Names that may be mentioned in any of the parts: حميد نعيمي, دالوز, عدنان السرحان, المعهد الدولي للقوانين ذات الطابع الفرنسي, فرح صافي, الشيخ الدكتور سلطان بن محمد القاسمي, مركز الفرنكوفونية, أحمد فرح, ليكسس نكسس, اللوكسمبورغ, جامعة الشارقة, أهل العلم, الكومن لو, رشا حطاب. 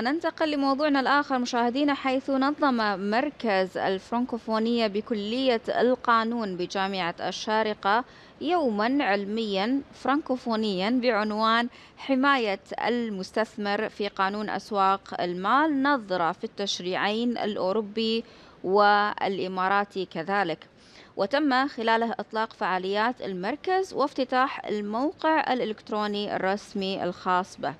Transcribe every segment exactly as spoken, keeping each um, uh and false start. ننتقل لموضوعنا الآخر مشاهدينا، حيث نظم مركز الفرنكوفونية بكلية القانون بجامعة الشارقة يوما علميا فرنكوفونيا بعنوان حماية المستثمر في قانون أسواق المال، نظرة في التشريعين الأوروبي والإماراتي كذلك. وتم خلاله إطلاق فعاليات المركز وافتتاح الموقع الإلكتروني الرسمي الخاص به.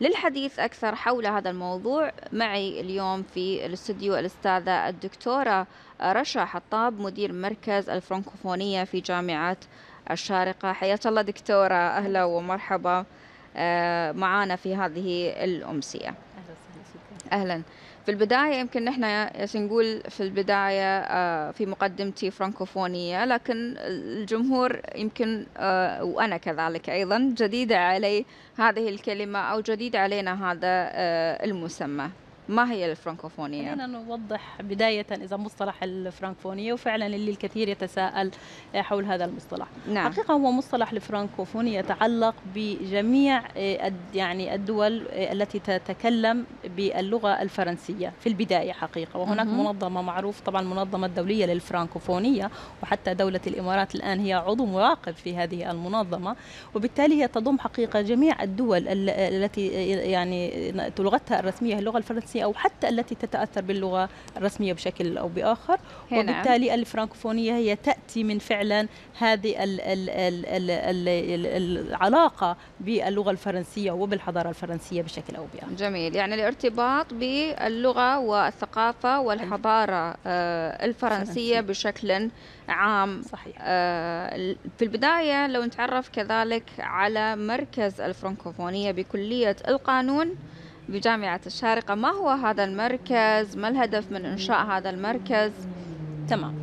للحديث أكثر حول هذا الموضوع معي اليوم في الاستوديو الأستاذة الدكتورة رشا حطاب، مدير مركز الفرنكوفونية في جامعة الشارقة. حياك الله دكتورة، أهلا ومرحبا معنا في هذه الأمسية. أهلا. في البداية يمكن نحن نقول في البداية في مقدمتي فرنكوفونية، لكن الجمهور يمكن وأنا كذلك أيضا جديدة علي هذه الكلمة أو جديد علينا هذا المسمى. ما هي الفرنكوفونية؟ خلينا نوضح بداية إذا مصطلح الفرنكوفونية، وفعلا اللي الكثير يتساءل حول هذا المصطلح. نعم. حقيقة هو مصطلح الفرنكوفونية يتعلق بجميع يعني الدول التي تتكلم باللغة الفرنسية في البداية حقيقة، وهناك م -م. منظمة معروفة طبعا، المنظمة الدولية للفرنكوفونية، وحتى دولة الإمارات الآن هي عضو مراقب في هذه المنظمة، وبالتالي هي تضم حقيقة جميع الدول التي يعني لغتها الرسمية اللغة الفرنسية أو حتى التي تتأثر باللغة الرسمية بشكل أو بآخر. وبالتالي الفرنكوفونية هي تأتي من فعلا هذه العلاقة باللغة الفرنسية وبالحضارة الفرنسية بشكل أو بآخر. جميل، يعني الارتباط باللغة والثقافة والحضارة الفرنسية بشكل عام. صحيح. في البداية لو نتعرف كذلك على مركز الفرنكوفونية بكلية القانون بجامعة الشارقة، ما هو هذا المركز؟ ما الهدف من إنشاء هذا المركز؟ تمام.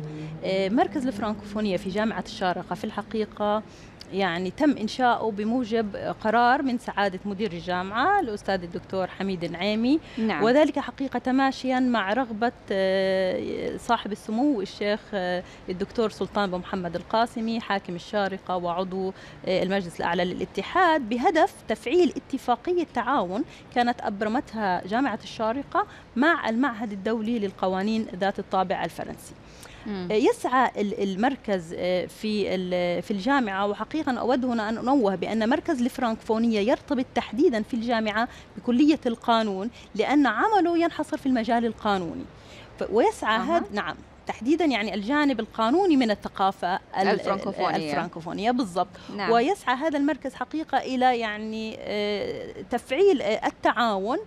مركز الفرنكوفونية في جامعة الشارقة في الحقيقة يعني تم إنشاؤه بموجب قرار من سعادة مدير الجامعة الأستاذ الدكتور حميد نعيمي. نعم. وذلك حقيقة تماشيا مع رغبة صاحب السمو الشيخ الدكتور سلطان بن محمد القاسمي حاكم الشارقة وعضو المجلس الأعلى للاتحاد، بهدف تفعيل اتفاقية تعاون كانت أبرمتها جامعة الشارقة مع المعهد الدولي للقوانين ذات الطابع الفرنسي. يسعى المركز في في الجامعة، وحقيقة أود هنا أن أنوه بأن مركز الفرنكوفونية يرتبط تحديدا في الجامعة بكلية القانون، لأن عمله ينحصر في المجال القانوني، ويسعى أه. هذا نعم تحديدا يعني الجانب القانوني من الثقافة الفرنكوفونية, الفرنكوفونية بالضبط. نعم. ويسعى هذا المركز حقيقة إلى يعني تفعيل التعاون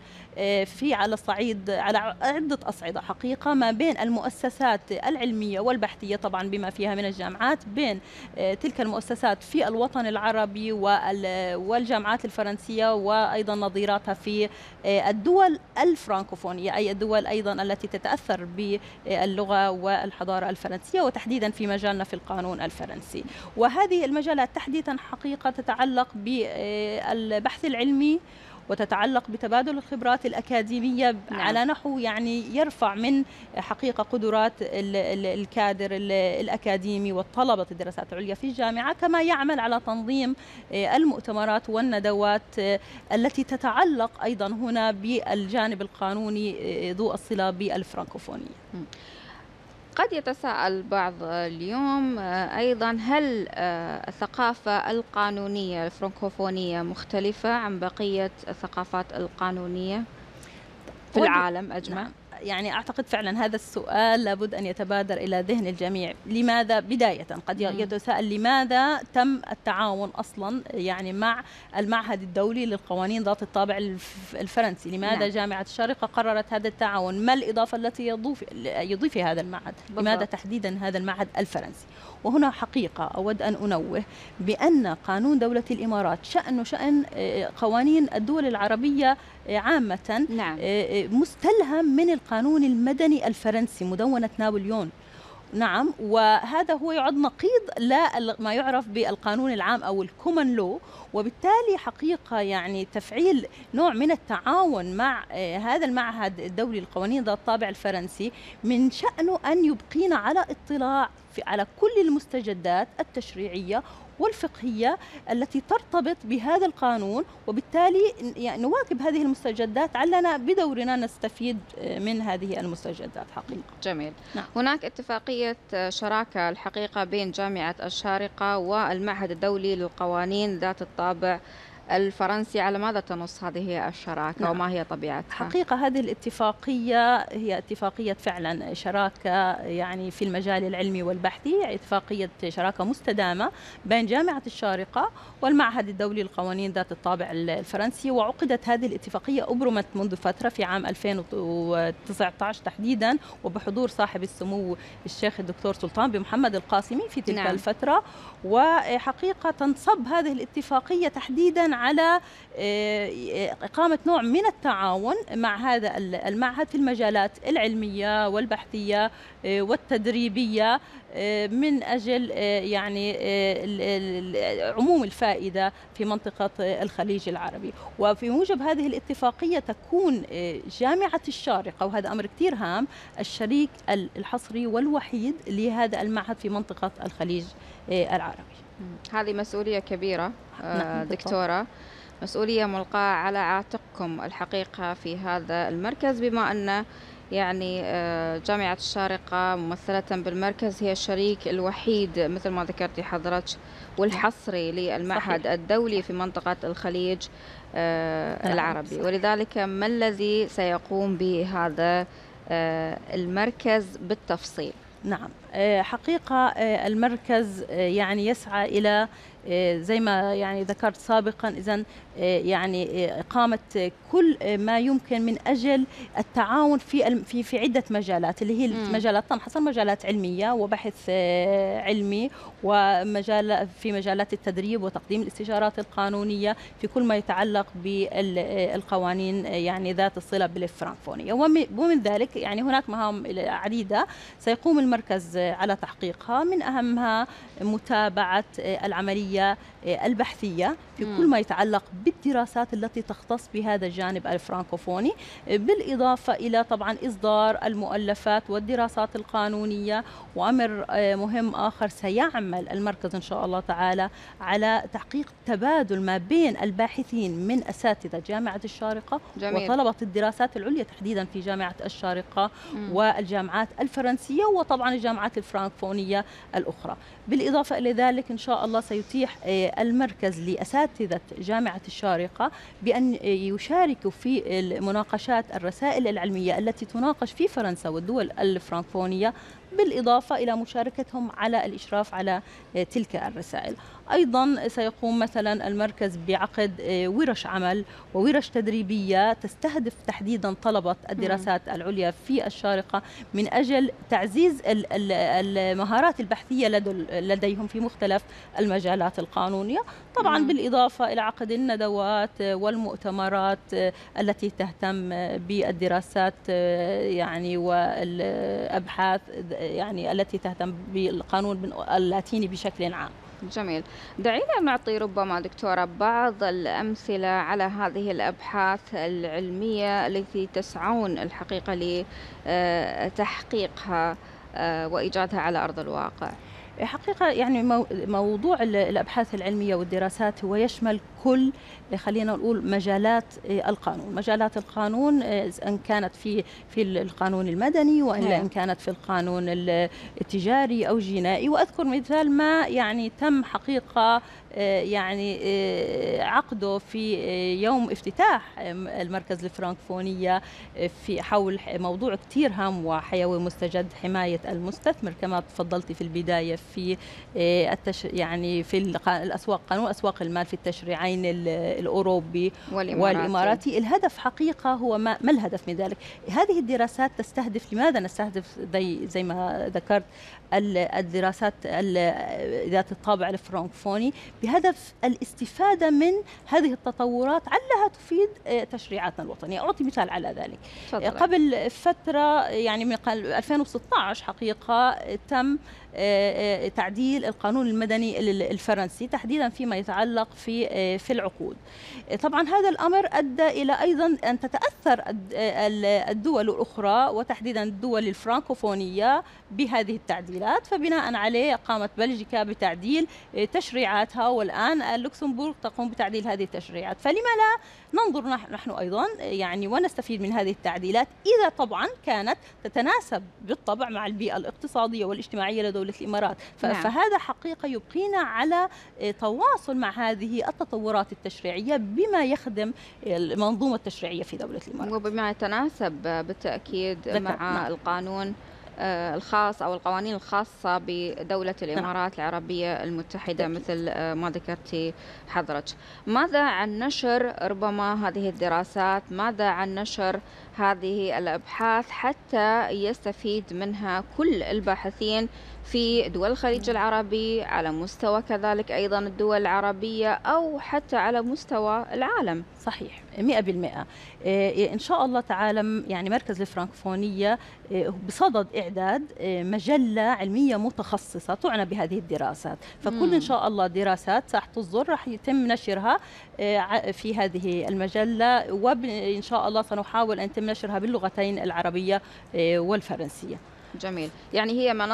في على الصعيد على عدة أصعدة حقيقة ما بين المؤسسات العلمية والبحثية طبعا بما فيها من الجامعات، بين تلك المؤسسات في الوطن العربي والجامعات الفرنسية وأيضا نظيراتها في الدول الفرنكوفونية، أي الدول أيضا التي تتأثر باللغة والحضارة الفرنسية، وتحديدا في مجالنا في القانون الفرنسي. وهذه المجالات تحديدا حقيقة تتعلق بالبحث العلمي وتتعلق بتبادل الخبرات الأكاديمية. نعم. على نحو يعني يرفع من حقيقة قدرات الكادر الأكاديمي والطلبة الدراسات العليا في الجامعة، كما يعمل على تنظيم المؤتمرات والندوات التي تتعلق أيضا هنا بالجانب القانوني ذو الصلة بالفرنكوفونية. قد يتساءل بعض اليوم أيضا، هل الثقافة القانونية الفرنكوفونية مختلفة عن بقية الثقافات القانونية في العالم أجمع؟ نعم. يعني أعتقد فعلا هذا السؤال لابد أن يتبادر إلى ذهن الجميع. لماذا بداية قد يتساءل لماذا تم التعاون أصلا يعني مع المعهد الدولي للقوانين ذات الطابع الفرنسي؟ لماذا نعم. جامعة الشارقة قررت هذا التعاون؟ ما الإضافة التي يضيف يضيفها هذا المعهد؟ بالضبط. لماذا تحديدا هذا المعهد الفرنسي؟ وهنا حقيقة أود أن أنوه بأن قانون دولة الإمارات شأنه شأن قوانين الدول العربية عامة. نعم. مستلهم من القانون المدني الفرنسي مدونة نابليون. نعم. وهذا هو يعد نقيض لا ما يعرف بالقانون العام أو الكومن لو، وبالتالي حقيقة يعني تفعيل نوع من التعاون مع هذا المعهد الدولي للقوانين ذات الطابع الفرنسي من شأنه أن يبقينا على اطلاع على كل المستجدات التشريعية والفقهية التي ترتبط بهذا القانون، وبالتالي نواكب هذه المستجدات، علنا بدورنا نستفيد من هذه المستجدات حقيقة. جميل. نعم. هناك اتفاقية شراكة الحقيقة بين جامعة الشارقة والمعهد الدولي للقوانين ذات الطابع الفرنسي، على ماذا تنص هذه الشراكة؟ نعم. وما هي طبيعتها؟ حقيقة هذه الاتفاقية هي اتفاقية فعلا شراكة يعني في المجال العلمي والبحثي، اتفاقية شراكة مستدامة بين جامعة الشارقة والمعهد الدولي للقوانين ذات الطابع الفرنسي. وعقدت هذه الاتفاقية، أبرمت منذ فترة في عام ألفين وتسعة عشر تحديدا، وبحضور صاحب السمو الشيخ الدكتور سلطان بن محمد القاسمي في تلك نعم. الفترة. وحقيقة تنصب هذه الاتفاقية تحديدا على إقامة نوع من التعاون مع هذا المعهد في المجالات العلمية والبحثية والتدريبية، من أجل يعني عموم الفائدة في منطقة الخليج العربي. وفي موجب هذه الاتفاقية تكون جامعة الشارقة، وهذا أمر كثير هام، الشريك الحصري والوحيد لهذا المعهد في منطقة الخليج العربي. هذه مسؤولية كبيرة دكتورة، مسؤولية ملقاة على عاتقكم الحقيقة في هذا المركز، بما أن يعني جامعة الشارقة ممثلة بالمركز هي الشريك الوحيد مثل ما ذكرتي حضرتك والحصري للمعهد صحيح. الدولي في منطقة الخليج العربي، ولذلك ما الذي سيقوم بهذا المركز بالتفصيل؟ نعم، حقيقة المركز يعني يسعى إلى زي ما يعني ذكرت سابقا، إذن يعني إقامة كل ما يمكن من أجل التعاون في في في عدة مجالات، اللي هي المجالات تنحصر مجالات علمية وبحث علمي، ومجال في مجالات التدريب وتقديم الاستشارات القانونية في كل ما يتعلق بالقوانين يعني ذات الصلة بالفرنكوفونية. ومن ذلك يعني هناك مهام عديدة سيقوم المركز على تحقيقها، من أهمها متابعة العملية البحثية في كل ما يتعلق بالدراسات التي تختص بهذا الجانب الفرنكوفوني، بالإضافة إلى طبعا إصدار المؤلفات والدراسات القانونية. وأمر مهم آخر، سيعمل المركز إن شاء الله تعالى على تحقيق تبادل ما بين الباحثين من أساتذة جامعة الشارقة جميل. وطلبة الدراسات العليا تحديدا في جامعة الشارقة مم. والجامعات الفرنسية وطبعا الجامعات الفرنكوفونية الأخرى. بالإضافة إلى ذلك إن شاء الله سيتيح المركز لأساتذة جامعة الشارقة بأن يشاركوا في مناقشات الرسائل العلمية التي تناقش في فرنسا والدول الفرنكوفونية، بالإضافة إلى مشاركتهم على الإشراف على تلك الرسائل. أيضا سيقوم مثلا المركز بعقد ورش عمل وورش تدريبية تستهدف تحديدا طلبة الدراسات العليا في الشارقة، من أجل تعزيز المهارات البحثية لديهم في مختلف المجالات القانونية. طبعا بالإضافة إلى عقد الندوات والمؤتمرات التي تهتم بالدراسات يعني والأبحاث يعني التي تهتم بالقانون اللاتيني بشكل عام. جميل. دعينا نعطي ربما دكتورة بعض الأمثلة على هذه الأبحاث العلمية التي تسعون الحقيقة لتحقيقها وإيجادها على أرض الواقع. حقيقة يعني موضوع الأبحاث العلمية والدراسات هو يشمل كل خلينا نقول مجالات القانون، مجالات القانون إن كانت في في القانون المدني وإلا إن كانت في القانون التجاري أو الجنائي. وأذكر مثال ما يعني تم حقيقة يعني عقده في يوم افتتاح المركز الفرنكوفونية في حول موضوع كثير هام وحيوي، مستجد حماية المستثمر كما تفضلتي في البداية في التش... يعني في الأسواق، قانون أسواق المال في التشريعين الأوروبي والإماراتي. والإماراتي. الهدف حقيقة هو ما... ما الهدف من ذلك؟ هذه الدراسات تستهدف، لماذا نستهدف زي زي ما ذكرت الدراسات ذات الطابع الفرنكوفوني، بهدف الاستفادة من هذه التطورات علها تفيد تشريعاتنا الوطنية. أعطي مثال على ذلك. فضل. قبل فترة يعني من ألفين وستة عشر حقيقة تم تعديل القانون المدني الفرنسي تحديدا فيما يتعلق في في العقود. طبعا هذا الأمر أدى إلى أيضا أن تتأثر الدول الأخرى وتحديدا الدول الفرنكوفونية بهذه التعديلات، فبناء عليه قامت بلجيكا بتعديل تشريعاتها، والآن اللوكسمبورغ تقوم بتعديل هذه التشريعات. فلما لا ننظر نحن أيضا يعني ونستفيد من هذه التعديلات، إذا طبعا كانت تتناسب بالطبع مع البيئة الاقتصادية والاجتماعية لدولة الإمارات. فهذا حقيقة يبقينا على تواصل مع هذه التطورات التشريعية بما يخدم المنظومة التشريعية في دولة الإمارات، وبما يتناسب بالتأكيد مع نعم. القانون الخاص أو القوانين الخاصة بدولة الإمارات العربية المتحدة، مثل ما ذكرتي حضرتك. ماذا عن نشر ربما هذه الدراسات؟ ماذا عن نشر هذه الأبحاث حتى يستفيد منها كل الباحثين في دول الخليج العربي، على مستوى كذلك أيضا الدول العربية أو حتى على مستوى العالم؟ صحيح مئة بالمئة. إن شاء الله تعالى يعني مركز الفرنكوفونية بصدد إعداد مجلة علمية متخصصة تعنى بهذه الدراسات، فكل إن شاء الله دراسات ساحة الظل راح يتم نشرها في هذه المجلة، وإن شاء الله سنحاول أن يتم نشرها باللغتين العربية والفرنسية. جميل، يعني هي من...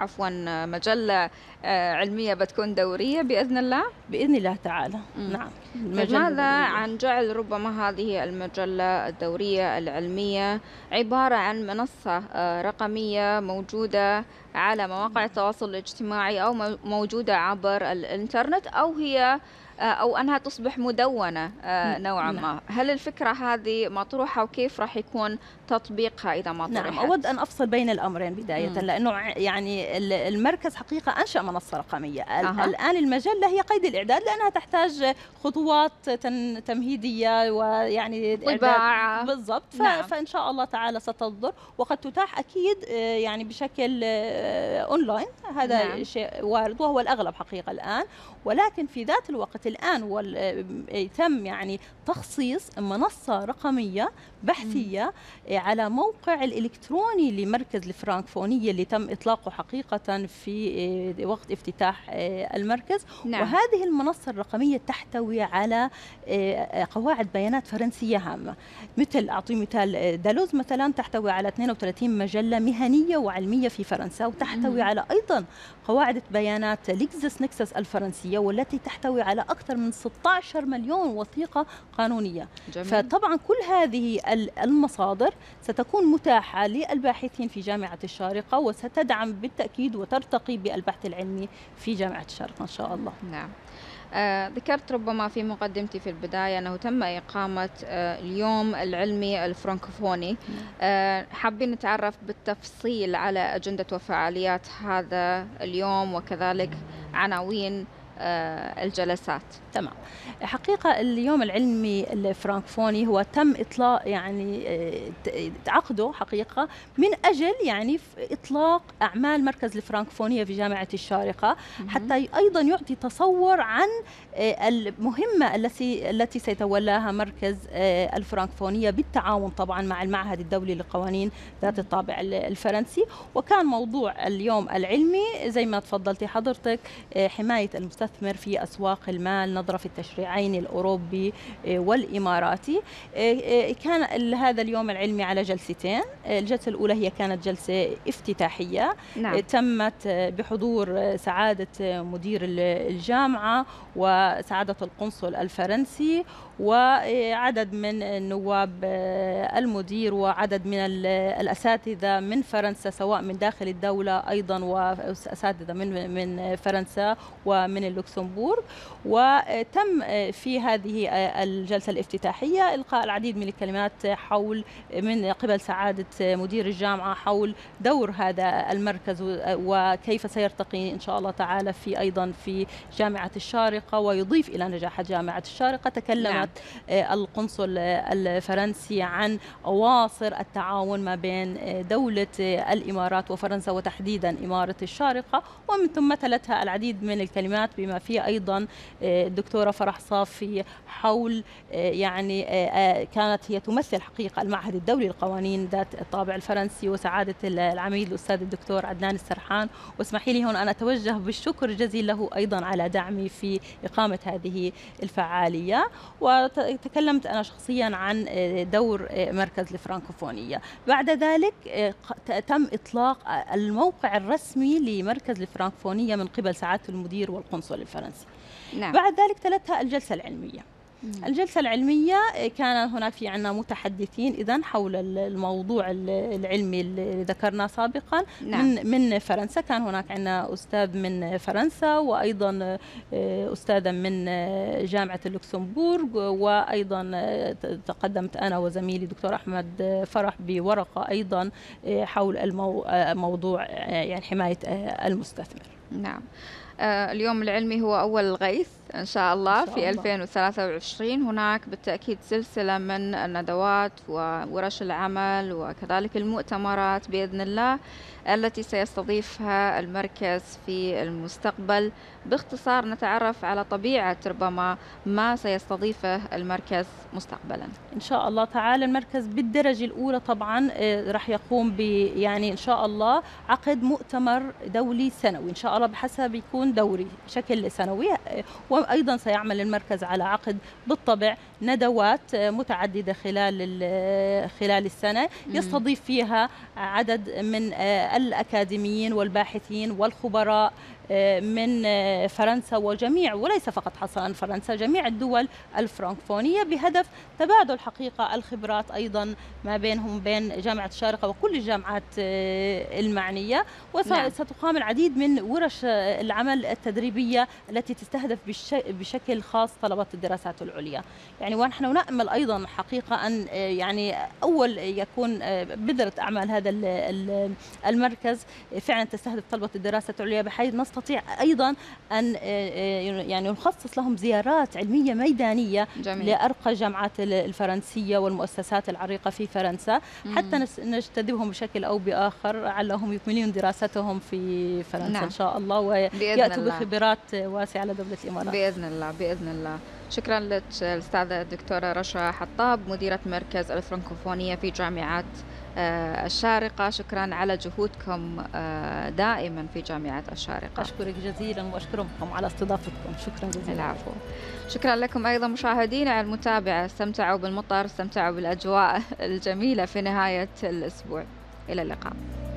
عفوا مجلة علمية بتكون دورية بإذن الله؟ بإذن الله تعالى مم. نعم. ماذا عن جعل ربما هذه المجلة الدورية العلمية عبارة عن منصة رقمية موجودة على مواقع التواصل الاجتماعي أو موجودة عبر الإنترنت، أو هي أو أنها تصبح مدونة نوعا ما؟ نعم. هل الفكرة هذه مطروحة وكيف راح يكون تطبيقها إذا ما طرحت؟ نعم، أود أن أفصل بين الأمرين بداية مم. لأنه يعني المركز حقيقة أنشأ منصة رقمية. أه. الآن المجلة هي قيد الإعداد لأنها تحتاج خطوات تمهيدية ويعني طباعة بالضبط. نعم. فإن شاء الله تعالى ستضر وقد تتاح أكيد يعني بشكل أونلاين، هذا نعم. شيء وارد وهو الأغلب حقيقة الآن، ولكن في ذات الوقت الآن يتم يعني تخصيص منصة رقمية بحثية على موقع الإلكتروني لمركز الفرنكوفونية اللي تم إطلاقه حقيقة في وقت افتتاح المركز. نعم. وهذه المنصة الرقمية تحتوي على قواعد بيانات فرنسية هامة، مثل أعطي مثال دالوز مثلا تحتوي على اثنين وثلاثين مجلة مهنية وعلمية في فرنسا، وتحتوي على أيضا قواعد بيانات ليكسس نكسس الفرنسية، والتي تحتوي على أكثر من ستة عشر مليون وثيقة قانونية. جميل. فطبعا كل هذه المصادر ستكون متاحة للباحثين في جامعة الشارقة، وستدعم بالتأكيد وترتقي بالبحث العلمي في جامعة الشارقة إن شاء الله. نعم. آه، ذكرت ربما في مقدمتي في البداية أنه تم إقامة آه، اليوم العلمي الفرنكوفوني. آه، حابين نتعرف بالتفصيل على أجندة وفعاليات هذا اليوم وكذلك عناوين الجلسات. تمام. حقيقة اليوم العلمي الفرنكوفوني هو تم إطلاق يعني عقده حقيقة من أجل يعني إطلاق أعمال مركز الفرنكوفونية في جامعة الشارقة، حتى أيضا يعطي تصور عن المهمة التي التي سيتولاها مركز الفرنكوفونية بالتعاون طبعا مع المعهد الدولي للقوانين ذات الطابع الفرنسي. وكان موضوع اليوم العلمي زي ما تفضلتي حضرتك حماية المستثمر في أسواق المال، نظرة في التشريعين الأوروبي والإماراتي. كان هذا اليوم العلمي على جلستين، الجلسة الأولى هي كانت جلسة افتتاحية. نعم. تمت بحضور سعادة مدير الجامعة وسعادة القنصل الفرنسي وعدد من النواب المدير وعدد من الأساتذة من فرنسا، سواء من داخل الدولة أيضا وأساتذة من من فرنسا ومن اللوكسمبورغ. وتم في هذه الجلسة الافتتاحية إلقاء العديد من الكلمات حول من قبل سعادة مدير الجامعة حول دور هذا المركز وكيف سيرتقي إن شاء الله تعالى في أيضا في جامعة الشارقة ويضيف إلى نجاحات جامعة الشارقة. تكلمت نعم. القنصل الفرنسي عن أواصر التعاون ما بين دولة الإمارات وفرنسا وتحديدا إمارة الشارقة، ومن ثم تلتها العديد من الكلمات بما بما فيه أيضا الدكتورة فرح صافي حول يعني كانت هي تمثل حقيقة المعهد الدولي للقوانين ذات الطابع الفرنسي وسعادة العميد الأستاذ الدكتور عدنان السرحان. واسمحي لي هون أن أتوجه بالشكر الجزيل له أيضا على دعمي في إقامة هذه الفعالية. وتكلمت أنا شخصيا عن دور مركز الفرنكوفونية. بعد ذلك تم إطلاق الموقع الرسمي لمركز الفرنكوفونية من قبل سعادة المدير والقنصل الفرنسي. نعم. بعد ذلك تلتها الجلسة العلمية. الجلسة العلمية كان هناك في عنا متحدثين إذن حول الموضوع العلمي اللي ذكرناه سابقا. نعم. من من فرنسا كان هناك عنا أستاذ من فرنسا وأيضا أستاذا من جامعة اللوكسمبورغ، وأيضا تقدمت أنا وزميلي دكتور أحمد فرح بورقة أيضا حول الموضوع يعني حماية المستثمر. نعم. اليوم العلمي هو أول غيث إن شاء الله في ألفين وثلاثة وعشرين. هناك بالتأكيد سلسلة من الندوات وورش العمل وكذلك المؤتمرات بإذن الله التي سيستضيفها المركز في المستقبل. باختصار نتعرف على طبيعة ربما ما سيستضيفه المركز مستقبلا إن شاء الله تعالى. المركز بالدرجة الأولى طبعا راح يقوم ب يعني إن شاء الله عقد مؤتمر دولي سنوي إن شاء الله بحسب يكون دوري بشكل سنوي. وأيضا سيعمل المركز على عقد بالطبع ندوات متعددة خلال خلال السنة يستضيف فيها عدد من الأكاديميين والباحثين والخبراء من فرنسا وجميع وليس فقط حصرا فرنسا جميع الدول الفرنكفونية بهدف تبادل حقيقة الخبرات أيضا ما بينهم بين جامعة الشارقة وكل الجامعات المعنية. وستقام العديد من ورش العمل التدريبية التي تستهدف بشكل خاص طلبة الدراسات العليا. يعني ونحن نأمل أيضا حقيقة أن يعني أول يكون بذرة أعمال هذا المركز فعلا تستهدف طلبة الدراسات العليا بحيث نستطيع نستطيع أيضا أن يعني نخصص لهم زيارات علمية ميدانية. جميل. لأرقى الجامعات الفرنسية والمؤسسات العريقة في فرنسا حتى نجتذبهم بشكل أو بآخر علهم يكملون دراستهم في فرنسا. نعم. إن شاء الله ويأتوا بخبرات واسعة على دولة الإمارات بإذن الله. بإذن الله. شكرا لك الأستاذة الدكتورة رشا حطاب مديرة مركز الفرنكوفونية في جامعة الشارقة. شكرا على جهودكم دائما في جامعة الشارقة. أشكرك جزيلا وأشكركم على استضافتكم. شكرا جزيلا. العفو. شكرا لكم أيضا مشاهدينا على المتابعة. استمتعوا بالمطر، استمتعوا بالأجواء الجميلة في نهاية الأسبوع. إلى اللقاء.